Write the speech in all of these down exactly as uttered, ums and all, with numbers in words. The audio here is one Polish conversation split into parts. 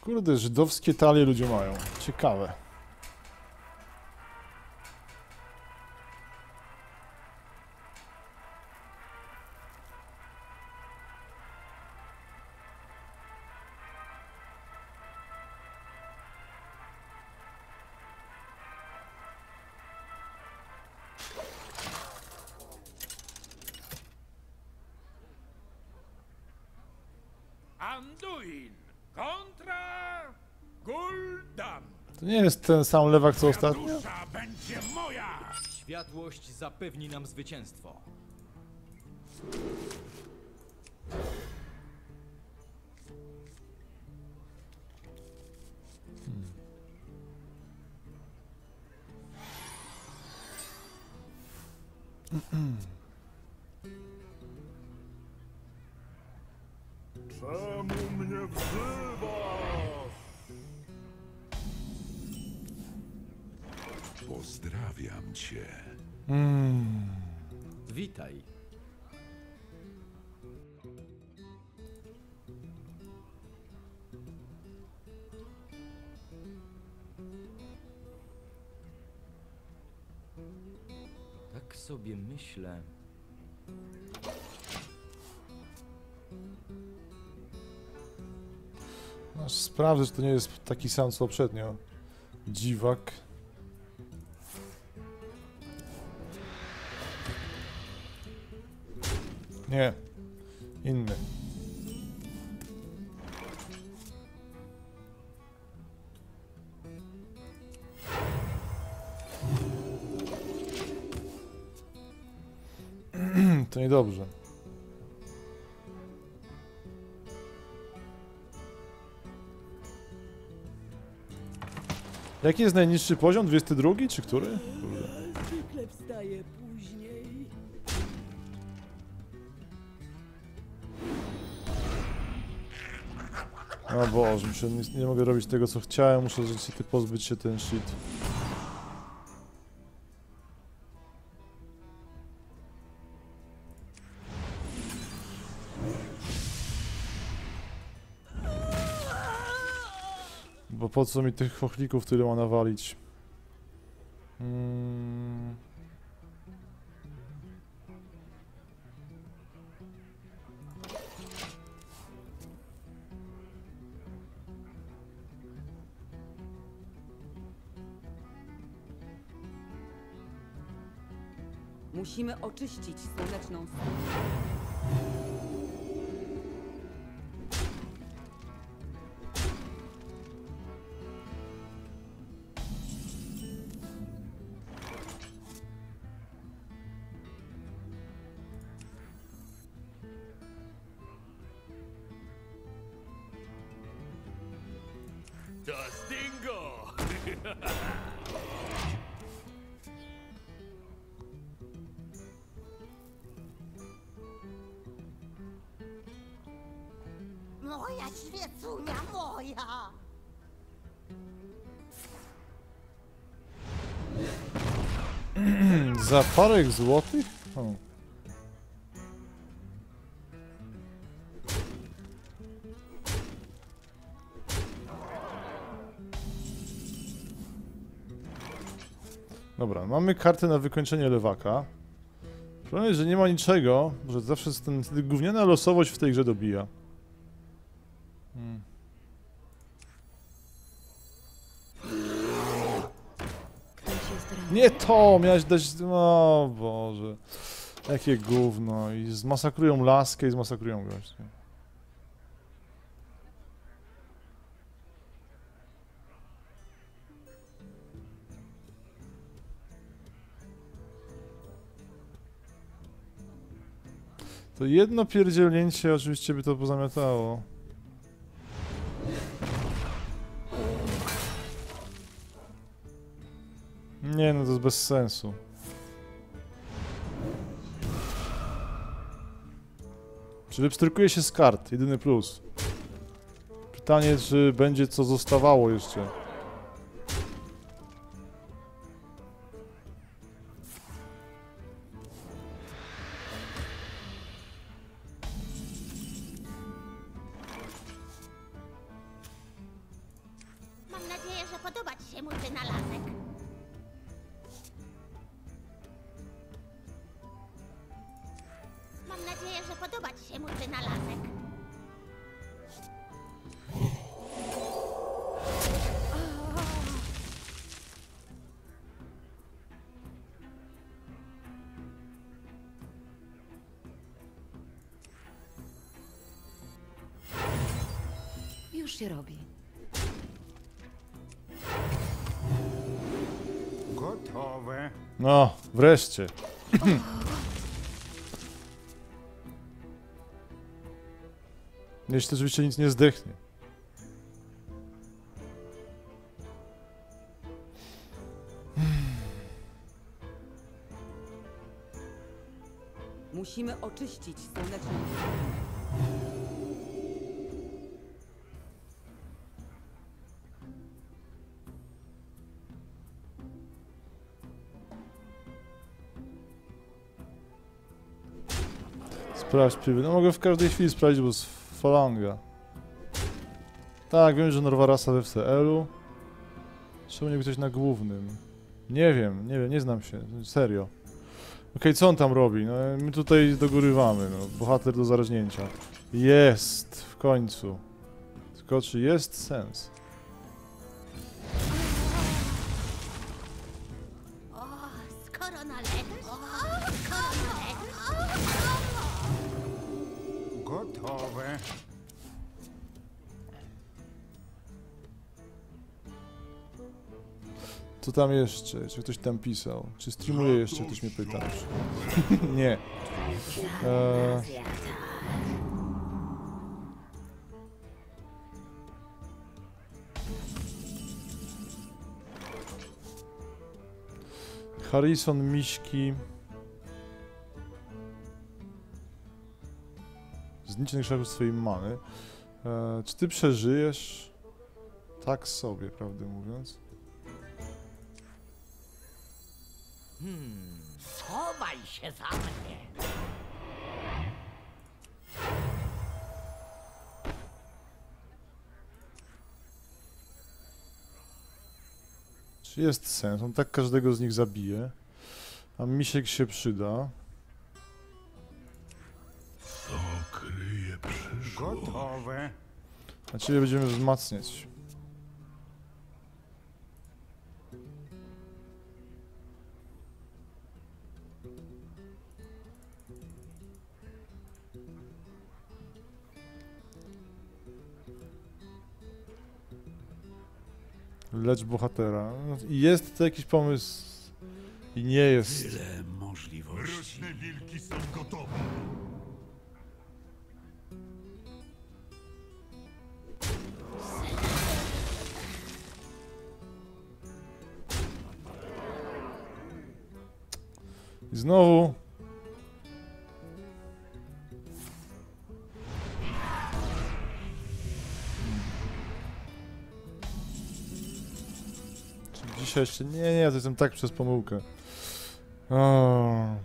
Kurde, żydowskie talie ludzie mają. Ciekawe. To nie jest ten sam lewak co ostatnio? Będzie moja! Światłość zapewni nam zwycięstwo. Hmm. Mm -mm. Czemu mnie wzywasz? Pozdrawiam cię. Mm. Witaj. Tak sobie myślę. Aż sprawdzę, że to nie jest taki sam co poprzednio. Dziwak. Nie. Inny. To niedobrze. Jaki jest najniższy poziom? dwudziesty drugi czy który? Kurde. Przyklep staje później. O Boże, nie, nie mogę robić tego co chciałem, muszę rzeczywiście pozbyć się ten shit. Bo po co mi tych chochlików tyle ma nawalić? Hmm. Musimy oczyścić słoneczną stronę. Dostingo! Moja świecunia, moja! Za parę złotych? O. Dobra, mamy kartę na wykończenie lewaka. Problem jest, że nie ma niczego, że zawsze ten gówniana losowość w tej grze dobija. Hmm. Nie to! Miałeś dać... O Boże... Jakie gówno. I zmasakrują laskę i zmasakrują gościa. To jedno pierdzielnięcie oczywiście by to pozamiatało. Nie no, to jest bez sensu. Czy wypstrykuje się z kart? Jedyny plus. Pytanie, czy będzie co zostawało jeszcze. podobać się mój wynalazek. Mam nadzieję, że podoba ci się mój wynalazek. Już się robi. Gotowe. No, wreszcie. Jeśli oczywiście nic nie zdechnie. Musimy oczyścić słoneczną. Sprawdź przywód. No mogę w każdej chwili sprawdzić, bo falanga. Tak, wiem, że Norvarasa we F C L-u. Czemu nie ktoś na głównym? Nie wiem, nie wiem, nie znam się, serio. Okej, okay, co on tam robi? No, my tutaj dogorywamy, no. Bohater do zaraźnięcia. Jest, w końcu. Tylko czy jest sens? Co tam jeszcze? Czy ktoś tam pisał? Czy streamuje jeszcze? Ktoś mnie pytał. Nie. Eee... Harrison, miśki. Znicznych szlaków swojej many. Eee, czy ty przeżyjesz? Tak sobie, prawdę mówiąc. Hmm, schowaj się za mnie. Czy jest sens? On tak każdego z nich zabije. A misiek się przyda. Co kryje przyszłość? Gotowe. A ciebie będziemy wzmacniać. Lecz bohatera. I jest to jakiś pomysł. I nie jest. Tyle możliwości. Mroczne wilki są gotowe. I znowu. Jeszcze. Nie, nie, ja to jestem tak przez pomyłkę. O.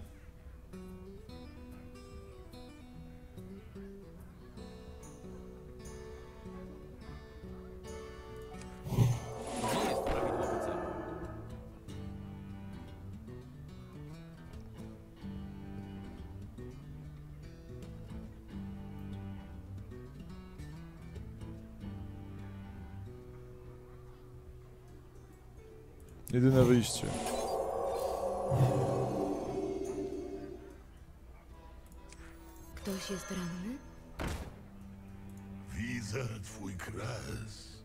Jedyne wyjście. Ktoś jest ranny? Widzę twój kres.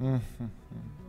Mm-hmm.